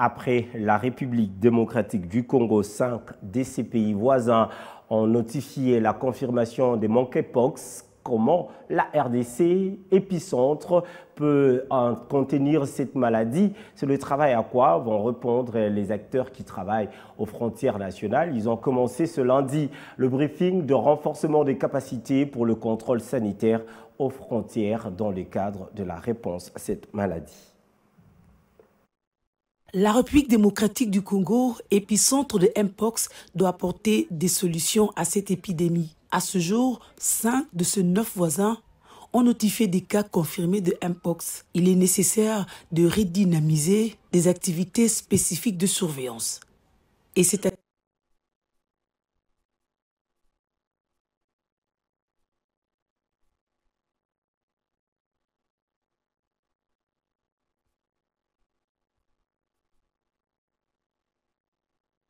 Après la République démocratique du Congo, 5 de ses pays voisins ont notifié la confirmation des monkeypox. Comment la RDC, épicentre, peut contenir cette maladie? C'est le travail à quoi vont répondre les acteurs qui travaillent aux frontières nationales. Ils ont commencé ce lundi le briefing de renforcement des capacités pour le contrôle sanitaire aux frontières dans le cadre de la réponse à cette maladie. La République démocratique du Congo, épicentre de MPOX, doit apporter des solutions à cette épidémie. À ce jour, 5 de ses 9 voisins ont notifié des cas confirmés de MPOX. Il est nécessaire de redynamiser des activités spécifiques de surveillance. Et cette activité